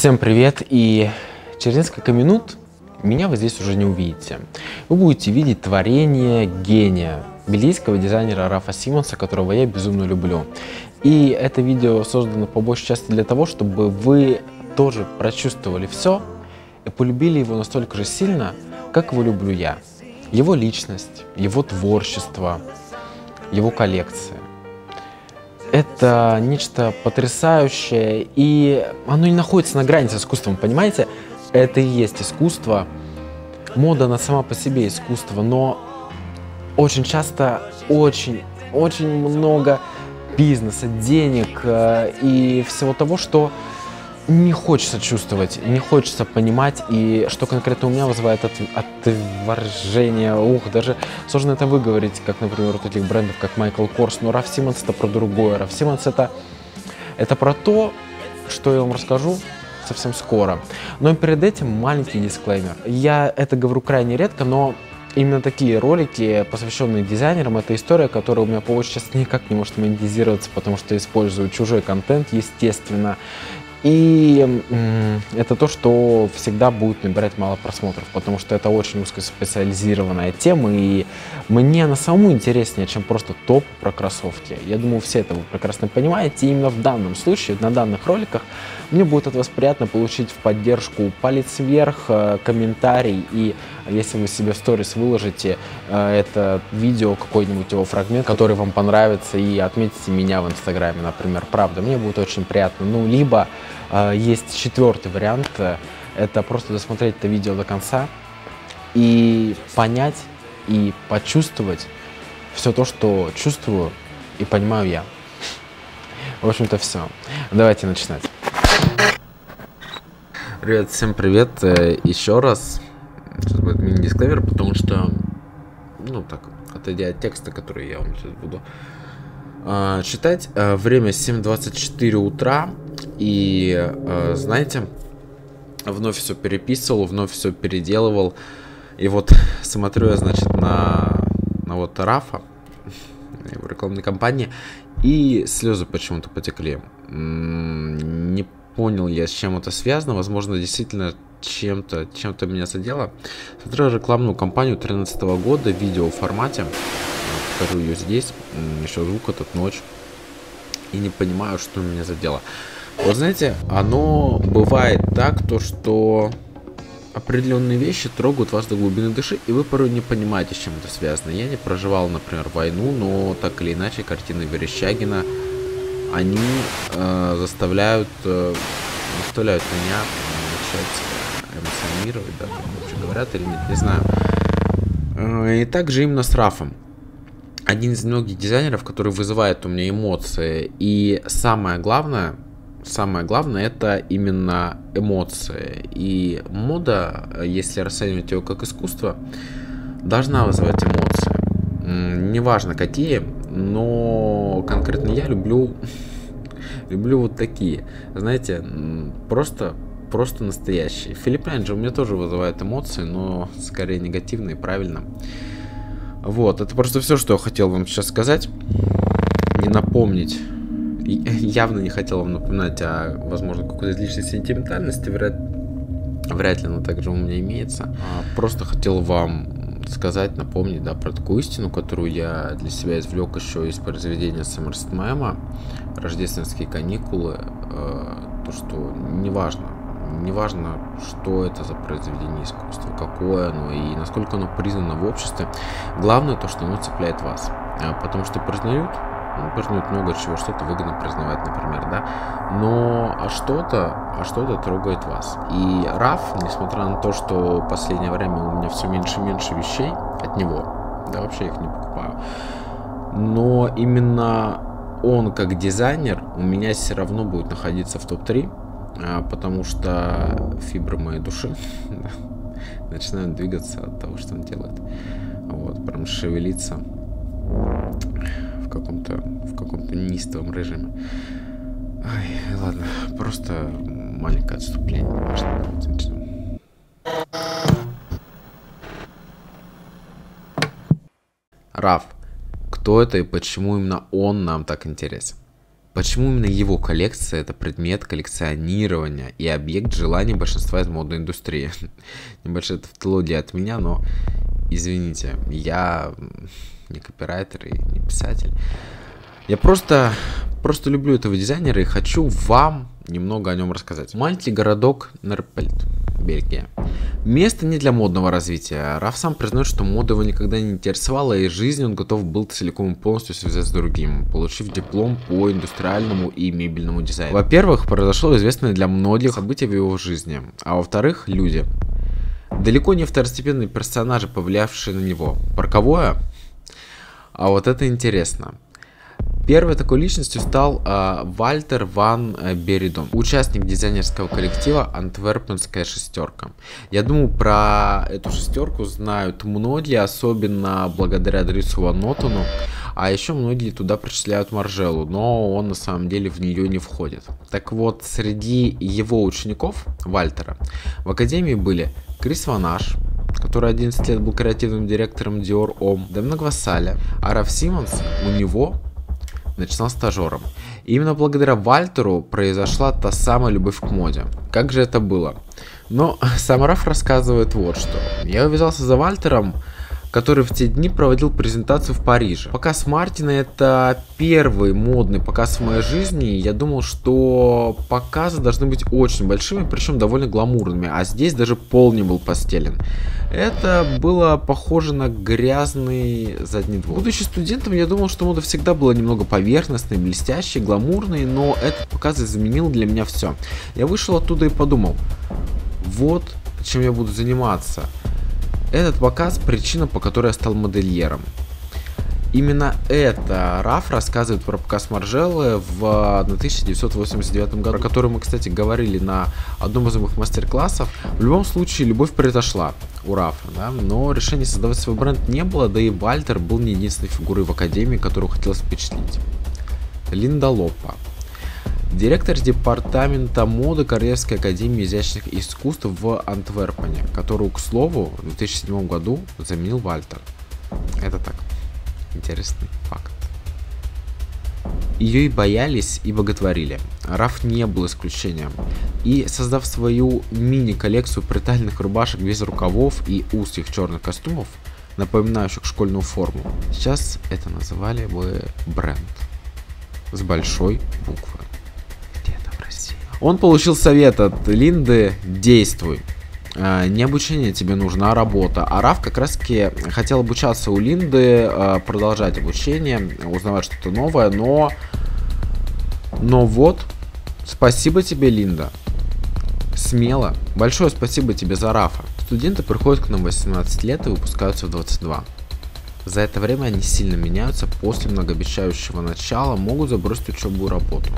Всем привет, и через несколько минут меня вы здесь уже не увидите. Вы будете видеть творение гения, бельгийского дизайнера Рафа Симонса, которого я безумно люблю. И это видео создано по большей части для того, чтобы вы тоже прочувствовали все и полюбили его настолько же сильно, как его люблю я. Его личность, его творчество, его коллекции. Это нечто потрясающее, и оно не находится на грани с искусством, понимаете? Это и есть искусство. Мода, она сама по себе искусство, но очень часто очень много бизнеса, денег и всего того, что не хочется чувствовать, не хочется понимать, и что конкретно у меня вызывает отвержение. Даже сложно это выговорить, как, например, у таких брендов, как Michael Kors, но Раф Симонс — это про другое. Раф Симонс — это про то, что я вам расскажу совсем скоро. Но перед этим маленький дисклеймер. Я это говорю крайне редко, но именно такие ролики, посвященные дизайнерам, это история, которая у меня по очереди сейчас никак не может монетизироваться, потому что использую чужой контент, естественно. И это то, что всегда будет набирать мало просмотров, потому что это очень узкоспециализированная тема, и мне она самому интереснее, чем просто топ про кроссовки. Я думаю, все это вы прекрасно понимаете, и именно в данном случае, на данных роликах, мне будет от вас приятно получить в поддержку палец вверх, комментарий, и если вы себе в сторис выложите это видео, какой-нибудь его фрагмент, который вам понравится, и отметите меня в Инстаграме, например, правда, мне будет очень приятно. Ну, либо есть четвертый вариант, это просто досмотреть это видео до конца и понять и почувствовать все то, что чувствую и понимаю я. В общем-то, все. Давайте начинать. Ребят, всем привет еще раз. Сейчас будет мини-дисклеймер, потому что, ну так, отойдя от текста, который я вам сейчас буду читать, время 7:24 утра, и, знаете, вновь все переписывал, вновь все переделывал, и вот смотрю я, значит, на вот Рафа, на его рекламной кампании, и слезы почему-то потекли. Не понял я, с чем это связано, возможно, действительно чем-то меня задело. Смотрю рекламную кампанию 2013 года в видеоформате. Покажу ее здесь. Еще звук этот, ночь. И не понимаю, что меня задело. Вот знаете, оно бывает так, то что определенные вещи трогают вас до глубины души, и вы порой не понимаете, с чем это связано. Я не проживал, например, войну, но так или иначе картины Верещагина, они заставляют меня начать эмоционировать, да, что говорят или нет, не знаю. И также именно с Рафом. Один из многих дизайнеров, который вызывает у меня эмоции. И самое главное, это именно эмоции. И мода, если расценивать ее как искусство, должна вызывать эмоции. Неважно какие, но конкретно я люблю вот такие. Знаете, просто настоящие. Филипп Рейнджер у меня тоже вызывает эмоции, но скорее негативные, правильно. Вот, это просто все, что я хотел вам сейчас сказать. Не напомнить. Явно не хотел вам напоминать о, возможно, какой-то личной сентиментальности. Вряд ли она также у меня имеется. Просто хотел вам сказать, напомнить, да, про такую истину, которую я для себя извлек еще из произведения Сомерсетмема «Рождественские каникулы». То, что неважно, что это за произведение искусства, какое оно и насколько оно признано в обществе, главное то, что оно цепляет вас, потому что признают много чего, что-то выгодно признавать, например, да, но что-то трогает вас. И Раф, несмотря на то, что в последнее время у меня все меньше и меньше вещей от него, да, вообще их не покупаю, но именно он как дизайнер у меня все равно будет находиться в топ-3, потому что фибры моей души начинают двигаться от того, что он делает. Вот, прям шевелиться в каком-то неистовом режиме. Ай, ладно, просто маленькое отступление, важно. Раф, кто это и почему именно он нам так интересен? Почему именно его коллекция – это предмет коллекционирования и объект желаний большинства из модной индустрии? Небольшая тавтология от меня, но извините, я не копирайтер и не писатель. Я просто люблю этого дизайнера и хочу вам немного о нем рассказать. Маленький городок Нерпельт, Бельгия. Место не для модного развития. Раф сам признает, что мода его никогда не интересовала, и жизнь он готов был целиком и полностью связать с другим, получив диплом по индустриальному и мебельному дизайну. Во-первых, произошло известное для многих событие в его жизни, а во-вторых, люди. Далеко не второстепенные персонажи, повлиявшие на него. Парковое? А вот это интересно. Первой такой личностью стал Вальтер ван Беридон, участник дизайнерского коллектива «Антверпенская шестерка». Я думаю, про эту шестерку знают многие, особенно благодаря Дрису ван Нотону, а еще многие туда причисляют Маржеллу, но он на самом деле в нее не входит. Так вот, среди его учеников, Вальтера, в академии были Крис ван Аш, который 11 лет был креативным директором Dior Homme, Демнаг Вассаля, а Раф Симмонс у него начинал стажером. И именно благодаря Вальтеру произошла та самая любовь к моде. Как же это было? Но сам Раф рассказывает вот что. Я увязался за Вальтером, который в те дни проводил презентацию в Париже. Показ Мартина — это первый модный показ в моей жизни. Я думал, что показы должны быть очень большими, причем довольно гламурными, а здесь даже пол не был постелен. Это было похоже на грязный задний двор. Будучи студентом, я думал, что мода всегда была немного поверхностной, блестящей, гламурной, но этот показ изменил для меня все. Я вышел оттуда и подумал, вот чем я буду заниматься. Этот показ – причина, по которой я стал модельером. Именно это Раф рассказывает про показ Маржеллы в 1989 году, про который мы, кстати, говорили на одном из моих мастер-классов. В любом случае, любовь произошла у Рафа, да? Но решения создавать свой бренд не было, да и Вальтер был не единственной фигурой в академии, которую хотелось впечатлить. Линда Лопа. Директор департамента моды Королевской академии изящных искусств в Антверпене, которую, к слову, в 2007 году заменил Вальтер. Это так, интересный факт. Ее и боялись, и боготворили. Раф не был исключением. И, создав свою мини-коллекцию притальных рубашек без рукавов и узких черных костюмов, напоминающих школьную форму, сейчас это называли бы бренд. С большой буквы. Он получил совет от Линды: действуй. Не обучение тебе нужно, а работа. А Раф как раз таки хотел обучаться у Линды, продолжать обучение, узнавать что-то новое, но вот, спасибо тебе, Линда. Смело. Большое спасибо тебе за Рафа. Студенты приходят к нам в 18 лет и выпускаются в 22. За это время они сильно меняются, после многообещающего начала могут забросить учебу и работу.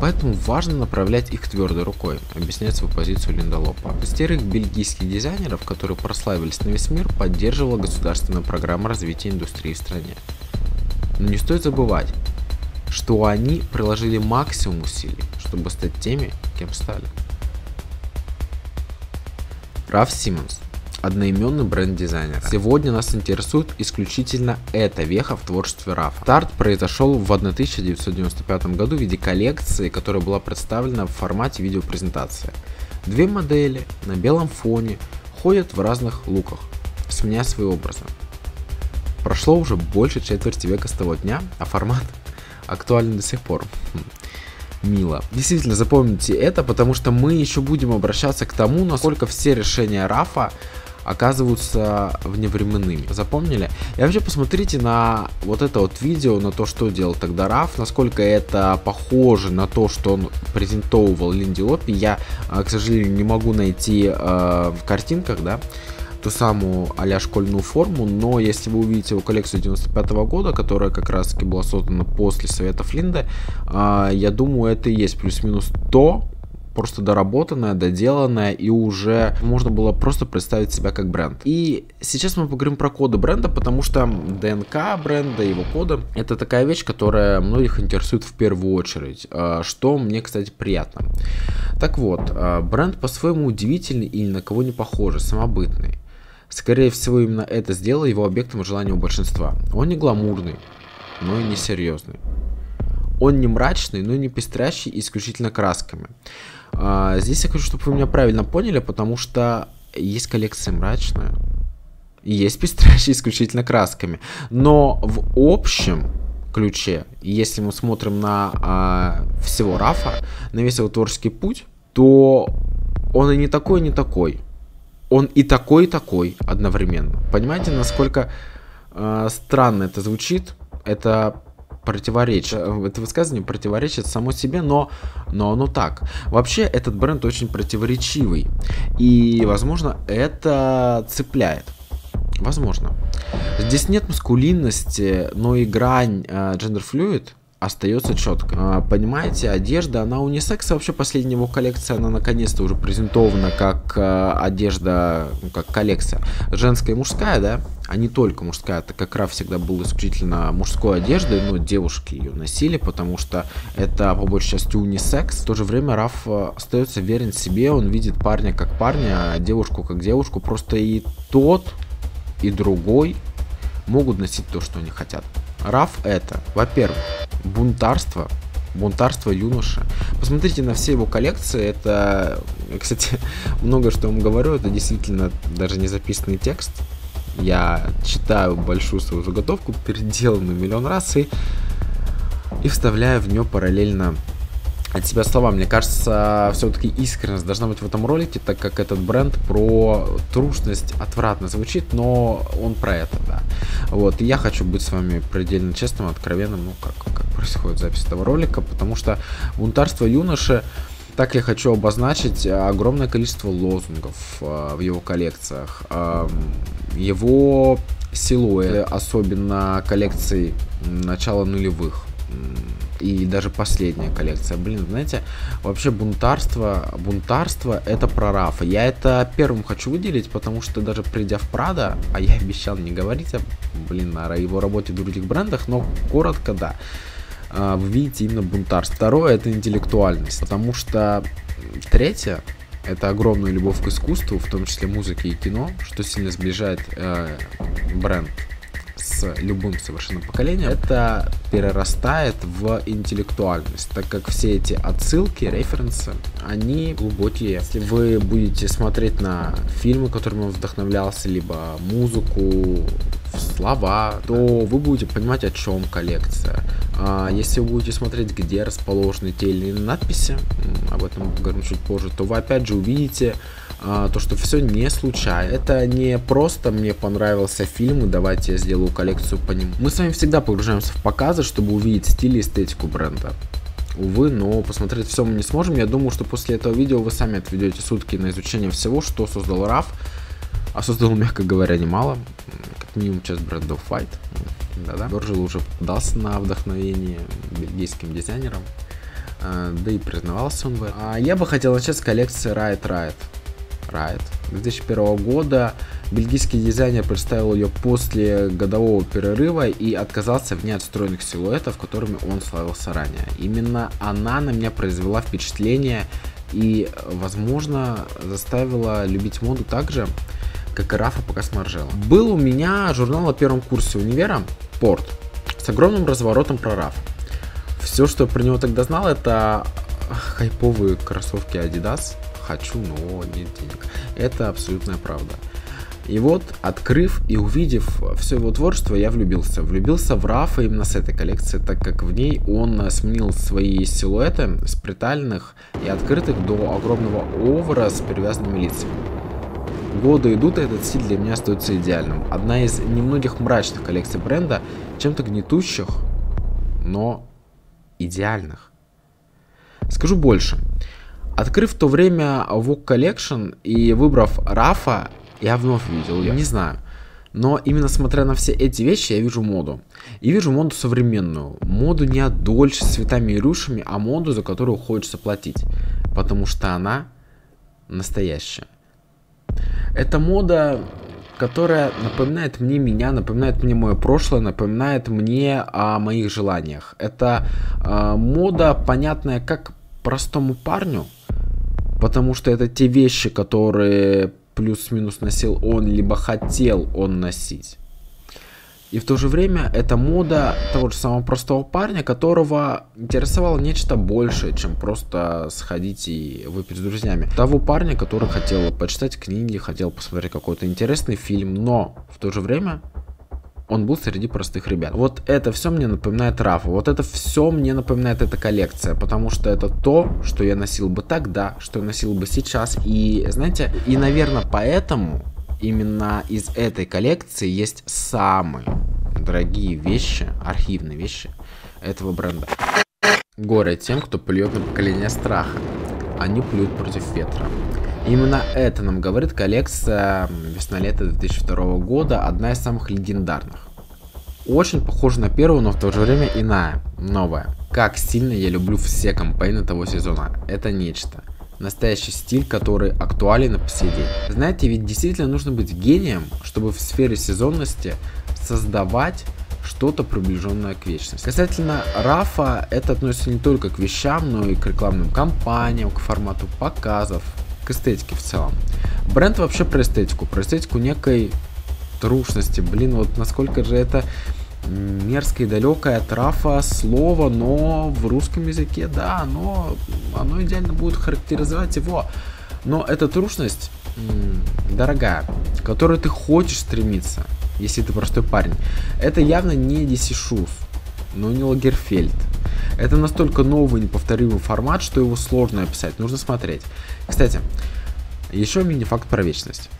Поэтому важно направлять их твердой рукой, объясняет свою позицию Линда Лопа. Шестерых бельгийских дизайнеров, которые прославились на весь мир, поддерживала государственная программа развития индустрии в стране. Но не стоит забывать, что они приложили максимум усилий, чтобы стать теми, кем стали. Раф Симмонс. Одноименный бренд-дизайнер. Сегодня нас интересует исключительно эта веха в творчестве Рафа. Старт произошел в 1995 году в виде коллекции, которая была представлена в формате видеопрезентации. Две модели на белом фоне ходят в разных луках, сменяя свои образы. Прошло уже больше четверти века с того дня, а формат актуален до сих пор. Мило. Действительно, запомните это, потому что мы еще будем обращаться к тому, насколько все решения Рафа оказываются вневременными. Запомнили? И вообще посмотрите на вот это вот видео, на то, что делал тогда Раф, насколько это похоже на то, что он презентовывал Линде Лопе. Я, к сожалению, не могу найти в картинках, да, ту самую а-ля школьную форму, но если вы увидите его коллекцию 95-го года, которая как раз таки была создана после советов Линды, я думаю, это и есть плюс-минус то, просто доработанное, доделанное, и уже можно было просто представить себя как бренд. И сейчас мы поговорим про коды бренда, потому что ДНК бренда, его коды, это такая вещь, которая многих интересует в первую очередь, что мне, кстати, приятно. Так вот, бренд по-своему удивительный и ни на кого не похожий, самобытный. Скорее всего, именно это сделало его объектом желания у большинства. Он не гламурный, но и не серьезный. Он не мрачный, но не пестрящий исключительно красками. Здесь я хочу, чтобы вы меня правильно поняли, потому что есть коллекция мрачная, есть пестрящие исключительно красками. Но в общем ключе, если мы смотрим на всего Рафа, на весь его творческий путь, то он и не такой, и не такой. Он и такой одновременно. Понимаете, насколько странно это звучит? Это противоречит. Это высказывание противоречит само себе, но оно так. Вообще, этот бренд очень противоречивый. И, возможно, это цепляет. Возможно. Здесь нет маскулинности, но и грань gender-fluid остается четко. Понимаете, одежда, она унисекс. Вообще, последняя его коллекция, она наконец-то уже презентована как одежда, ну, как коллекция женская и мужская, да, а не только мужская, так как Раф всегда был исключительно мужской одеждой, но девушки ее носили, потому что это по большей части унисекс. В то же время Раф остается верен себе, он видит парня как парня, а девушку как девушку, просто и тот, и другой могут носить то, что они хотят. Раф это, во-первых, бунтарство, бунтарство юноши. Посмотрите на все его коллекции, это, кстати, много что я вам говорю, это действительно даже не записанный текст. Я читаю большую свою заготовку, переделанную миллион раз, и вставляю в нее параллельно от себя слова. Мне кажется, все-таки искренность должна быть в этом ролике, так как этот бренд про трушность отвратно звучит, но он про это, да. Вот, и я хочу быть с вами предельно честным, откровенным, ну, как происходит запись этого ролика, потому что бунтарство юноши, так я хочу обозначить огромное количество лозунгов в его коллекциях, его силуэты, особенно коллекции начала нулевых. И даже последняя коллекция. Блин, знаете, вообще бунтарство это про Рафа. Я это первым хочу выделить, потому что даже придя в Прада, а я обещал не говорить о его работе в других брендах, но коротко, да, вы видите именно бунтарство. Второе, это интеллектуальность, потому что третье, это огромная любовь к искусству, в том числе музыке и кино, что сильно сближает бренд с любым совершенно поколением. Это перерастает в интеллектуальность, так как все эти отсылки, референсы, они глубокие. Если вы будете смотреть на фильмы, которыми он вдохновлялся, либо музыку, слова, то вы будете понимать, о чем коллекция. Если вы будете смотреть, где расположены те или иные надписи, об этом поговорим чуть позже, то вы опять же увидите то, что все не случайно. Это не просто мне понравился фильм и давайте я сделаю коллекцию по нему. Мы с вами всегда погружаемся в показы, чтобы увидеть стиль и эстетику бренда. Увы, но посмотреть все мы не сможем. Я думаю, что после этого видео вы сами отведете сутки на изучение всего, что создал Раф. А создал, мягко говоря, немало. Как минимум сейчас бренд Dogfight. Да-да. Virgil уже подался на вдохновение бельгийским дизайнером. Да и признавался он в этом. Я бы хотел начать с коллекции Riot. 2001 года бельгийский дизайнер представил ее после годового перерыва и отказался вне от стройных силуэтов, которыми он славился ранее. Именно она на меня произвела впечатление и, возможно, заставила любить моду так же, как и Рафа пока сморжела. Был у меня журнал о первом курсе универа «Порт» с огромным разворотом про Рафа. Все, что я про него тогда знал, это хайповые кроссовки Adidas. Хочу, но нет денег. Это абсолютная правда. И вот, открыв и увидев все его творчество, я влюбился. Влюбился в Рафа именно с этой коллекции, так как в ней он сменил свои силуэты с притальных и открытых до огромного овера с перевязанными лицами. Годы идут, и этот стиль для меня остается идеальным. Одна из немногих мрачных коллекций бренда, чем-то гнетущих, но идеальных. Скажу больше. Открыв в то время Vogue Collection и выбрав Рафа, я вновь видел ее. Не знаю, но именно смотря на все эти вещи, я вижу моду. И вижу моду современную. Моду не от Дольче с цветами и рюшами, а моду, за которую хочется платить. Потому что она настоящая. Это мода, которая напоминает мне меня, напоминает мне мое прошлое, напоминает мне о моих желаниях. Это мода, понятная как простому парню. Потому что это те вещи, которые плюс-минус носил он, либо хотел он носить. И в то же время это мода того же самого простого парня, которого интересовало нечто большее, чем просто сходить и выпить с друзьями. Того парня, который хотел почитать книги, хотел посмотреть какой-то интересный фильм, но в то же время он был среди простых ребят. Вот это все мне напоминает Рафа, вот это все мне напоминает эта коллекция, потому что это то, что я носил бы тогда, что я носил бы сейчас. И, знаете, и, наверное, поэтому именно из этой коллекции есть самые дорогие вещи, архивные вещи этого бренда. Горе тем, кто плюет на поколение страха. Они плюют против ветра. Именно это нам говорит коллекция весна-лето 2002 года, одна из самых легендарных. Очень похожа на первую, но в то же время иная, новая. Как сильно я люблю все кампейны того сезона. Это нечто. Настоящий стиль, который актуален по сей день. Знаете, ведь действительно нужно быть гением, чтобы в сфере сезонности создавать что-то приближенное к вечности. Касательно Рафа, это относится не только к вещам, но и к рекламным кампаниям, к формату показов, к эстетике в целом. Бренд вообще про эстетику некой трушности. Блин, вот насколько же это мерзкое и далекое от Рафа слово, но в русском языке, да, оно идеально будет характеризовать его. Но эта трушность, дорогая, к которой ты хочешь стремиться, если ты простой парень, это явно не DC Shoes, но не Лагерфельд. Это настолько новый, неповторимый формат, что его сложно описать, нужно смотреть. Кстати, еще мини-факт про вечность.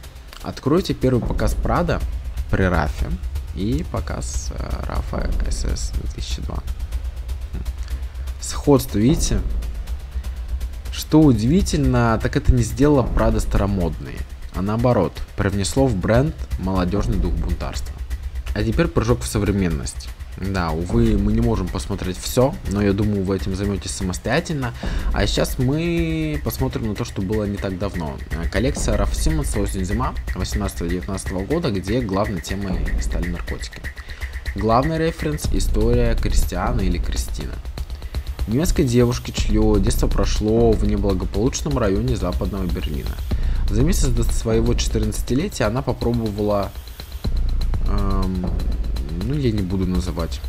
Откройте первый показ Прада при Рафе и показ Рафа СС 2002. Сходство, видите? Что удивительно, так это не сделало Прада старомодные, а наоборот, привнесло в бренд молодежный дух бунтарства. А теперь прыжок в современность. Да, увы, мы не можем посмотреть все, но я думаю, вы этим займетесь самостоятельно. А сейчас мы посмотрим на то, что было не так давно. Коллекция Раф Симмонса «Осень-зима» 18-19 года, где главной темой стали наркотики. Главный референс – история Кристиана или Кристины. Немецкой девушки, чье детство прошло в неблагополучном районе Западного Берлина. За месяц до своего 14-летия она попробовала... я не буду называть,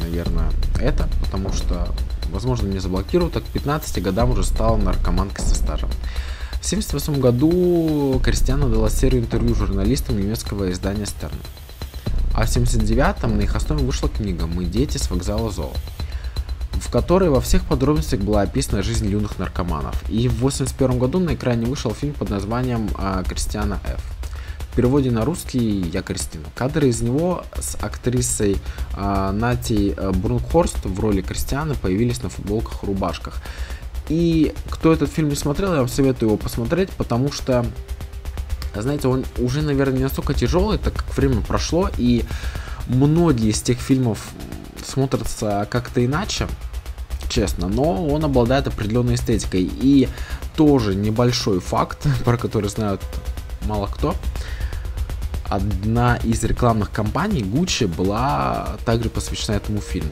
наверное, это, потому что, возможно, меня заблокируют, так к 15 годам уже стала наркоманкой со стажем. В 1978 году Кристиана дала серию интервью журналистам немецкого издания Stern. А в 1979 на их основе вышла книга «Мы дети с вокзала Зоо», в которой во всех подробностях была описана жизнь юных наркоманов. И в 1981 году на экране вышел фильм под названием «Кристиана Ф». В переводе на русский «Я Кристина». Кадры из него с актрисой Натей Брунхорст в роли Кристианы появились на футболках и рубашках. И кто этот фильм не смотрел, я вам советую его посмотреть, потому что, знаете, он уже, наверное, не настолько тяжелый, так как время прошло, и многие из тех фильмов смотрятся как-то иначе, честно, но он обладает определенной эстетикой. И тоже небольшой факт, про который знают мало кто. Одна из рекламных кампаний Gucci была также посвящена этому фильму.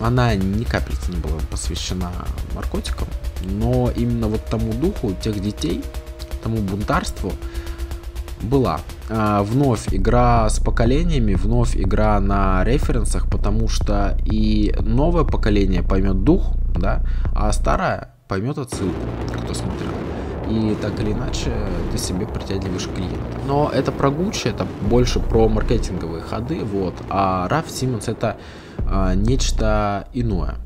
Она ни капельки не была посвящена наркотикам, но именно вот тому духу тех детей, тому бунтарству была. Вновь игра с поколениями, вновь игра на референсах, потому что и новое поколение поймет дух, да, а старое поймет отсылку, кто смотрел. И так или иначе ты себе притягиваешь клиента. Но это про Gucci, это больше про маркетинговые ходы, вот. А Раф Симмонс это нечто иное.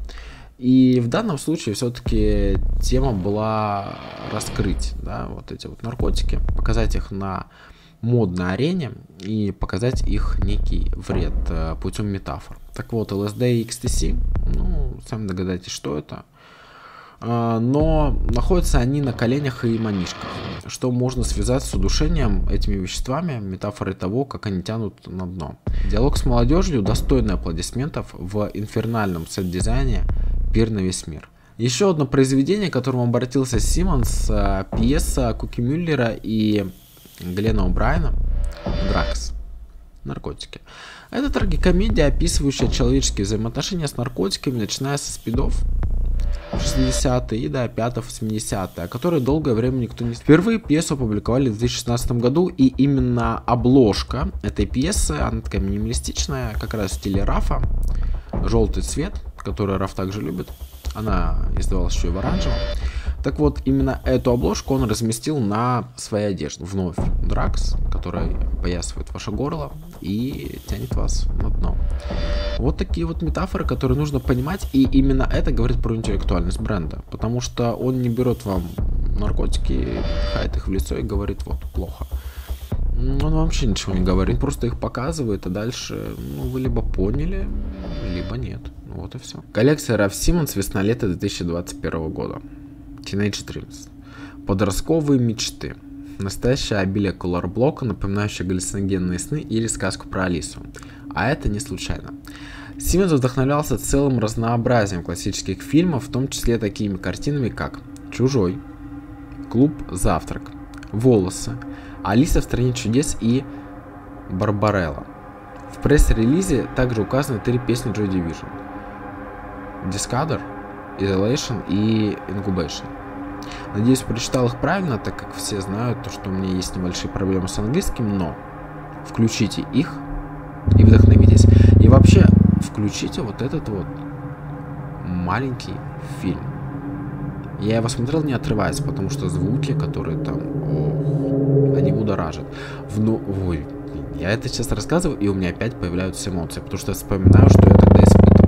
И в данном случае все-таки тема была раскрыть, да, вот эти вот наркотики, показать их на модной арене и показать их некий вред путем метафор. Так вот, ЛСД и XTC, сами догадайтесь, что это. Но находятся они на коленях и манишках, что можно связать с удушением этими веществами, метафорой того, как они тянут на дно. Диалог с молодежью достойный аплодисментов в инфернальном сет-дизайне «Пир на весь мир». Еще одно произведение, к которому обратился Симмонс, пьеса Куки Мюллера и Глена О'Брайена «Дракс. Наркотики». Это трагикомедия, описывающая человеческие взаимоотношения с наркотиками, начиная со спидов, 60-е и до 5-80-е, о которой долгое время никто не... Впервые пьесу опубликовали в 2016 году, и именно обложка этой пьесы, она такая минималистичная, как раз в стиле Рафа, желтый цвет, который Раф также любит, она издавалась еще и в оранжевом. Так вот, именно эту обложку он разместил на своей одежде. Вновь Дракс, который поясывает ваше горло и тянет вас на дно. Вот такие вот метафоры, которые нужно понимать, и именно это говорит про интеллектуальность бренда, потому что он не берет вам наркотики, пихает их в лицо и говорит, вот, плохо. Он вообще ничего не говорит, он просто их показывает, а дальше, ну, вы либо поняли, либо нет. Вот и все. Коллекция Раф Симмонс весна-лето 2021 года. Teenage Dreams. Подростковые мечты. Настоящее обилие колорблока, напоминающее галлюциногенные сны или сказку про Алису. А это не случайно. Симмонс вдохновлялся целым разнообразием классических фильмов, в том числе такими картинами, как «Чужой», «Клуб Завтрак», «Волосы», «Алиса в стране чудес» и «Барбарелла». В пресс-релизе также указаны 3 песни Joy Division: «Discover», Isolation и Incubation. Надеюсь, прочитал их правильно, так как все знают, что у меня есть небольшие проблемы с английским, но включите их и вдохновитесь. И вообще, включите вот этот вот маленький фильм. Я его смотрел не отрываясь, потому что звуки, которые там, ох, они будоражат. Ой, я это сейчас рассказываю, и у меня опять появляются эмоции, потому что я вспоминаю, что я тогда испытывал.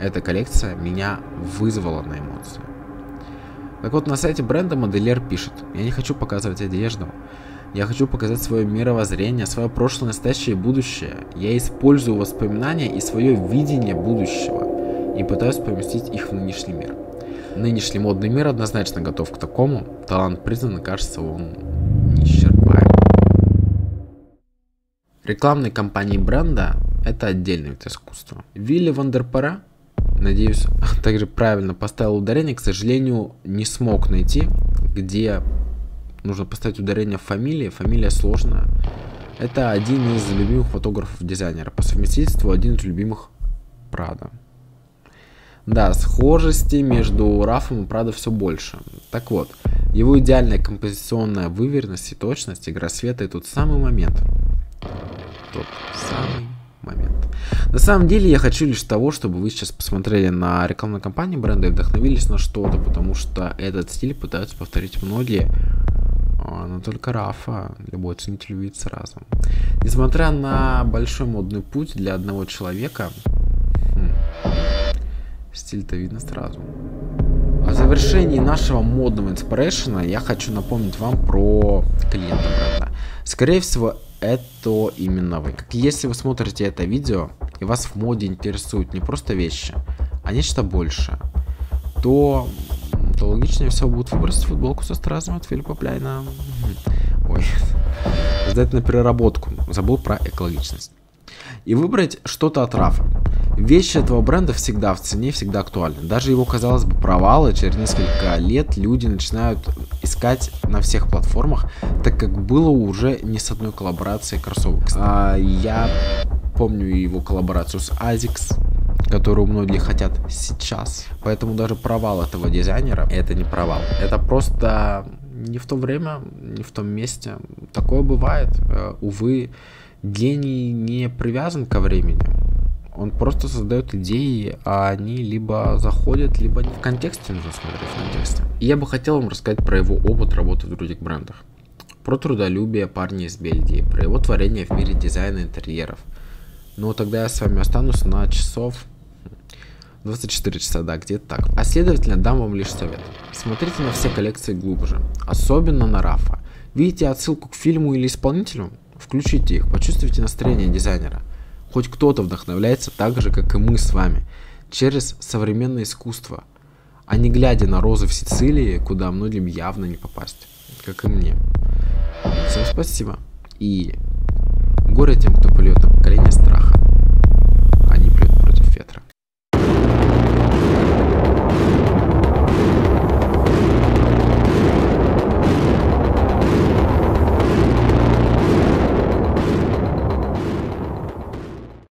Эта коллекция меня вызвала на эмоции. Так вот, на сайте бренда модельер пишет: я не хочу показывать одежду, я хочу показать свое мировоззрение, свое прошлое, настоящее и будущее. Я использую воспоминания и свое видение будущего и пытаюсь поместить их в нынешний мир. Нынешний модный мир однозначно готов к такому. Талант признан, и кажется, он неисчерпаем. Рекламные кампании бренда — это отдельный вид искусства. Вилли Ван дер Паре, надеюсь, также правильно поставил ударение. К сожалению, не смог найти, где нужно поставить ударение в фамилии. Фамилия сложная. Это один из любимых фотографов-дизайнера. По совместительству один из любимых Прада. Да, схожести между Рафом и Прадо все больше. Так вот, его идеальная композиционная выверенность и точность, игра света — и тот самый момент. На самом деле я хочу лишь того, чтобы вы сейчас посмотрели на рекламную кампанию бренда и вдохновились на что-то, потому что этот стиль пытаются повторить многие, но только Рафа любой ценитель видит сразу. Несмотря на большой модный путь для одного человека, стиль-то видно сразу. А в завершении нашего модного инспирейшена я хочу напомнить вам про клиента бренда. Скорее всего, это именно вы. Если вы смотрите это видео и вас в моде интересуют не просто вещи, а нечто большее, то логичнее всего будет выбросить футболку со стразами от Филиппа Пляйна. Ой, сдать на переработку. Забыл про экологичность. И выбрать что-то от Рафа. Вещи этого бренда всегда в цене, всегда актуальны. Даже его, казалось бы, провалы через несколько лет люди начинают искать на всех платформах, так как было уже не с одной коллаборацией кроссовок. Я помню его коллаборацию с ASICS, которую многие хотят сейчас. Поэтому даже провал этого дизайнера — это не провал. Это просто не в то время, не в том месте. Такое бывает. Увы, гений не привязан ко времени. Он просто создает идеи, а они либо заходят, либо в контексте нужно смотреть, в контексте. И я бы хотел вам рассказать про его опыт работы в других брендах. Про трудолюбие парня из Бельгии, про его творение в мире дизайна интерьеров. Но тогда я с вами останусь на часов 24 часа, да, где-то так. А следовательно, дам вам лишь совет. Смотрите на все коллекции глубже, особенно на Рафа. Видите отсылку к фильму или исполнителю? Включите их, почувствуйте настроение дизайнера. Хоть кто-то вдохновляется так же, как и мы с вами, через современное искусство, а не глядя на розы в Сицилии, куда многим явно не попасть, как и мне. Всем спасибо, и горе тем, кто плюет на поколение страха.